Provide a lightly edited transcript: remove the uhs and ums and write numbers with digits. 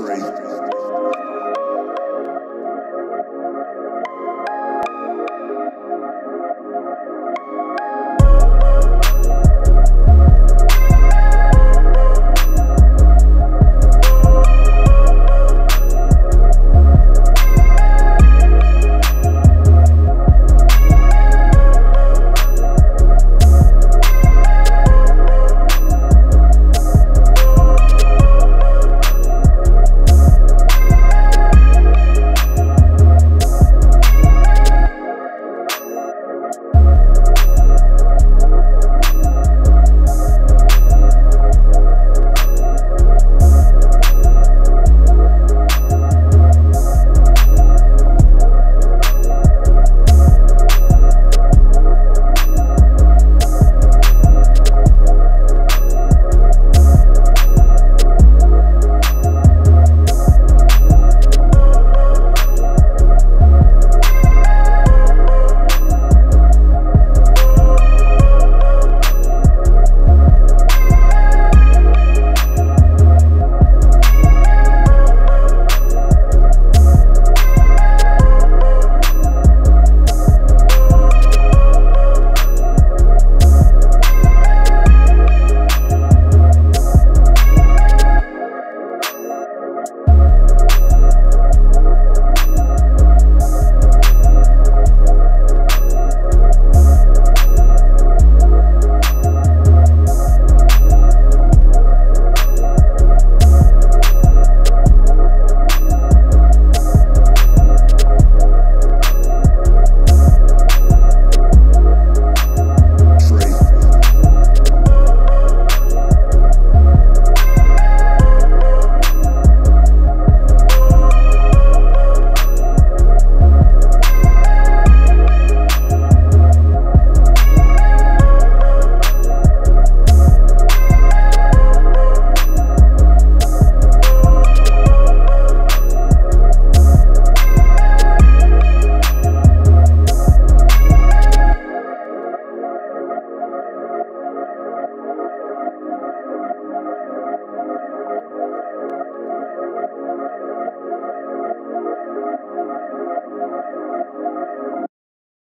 country.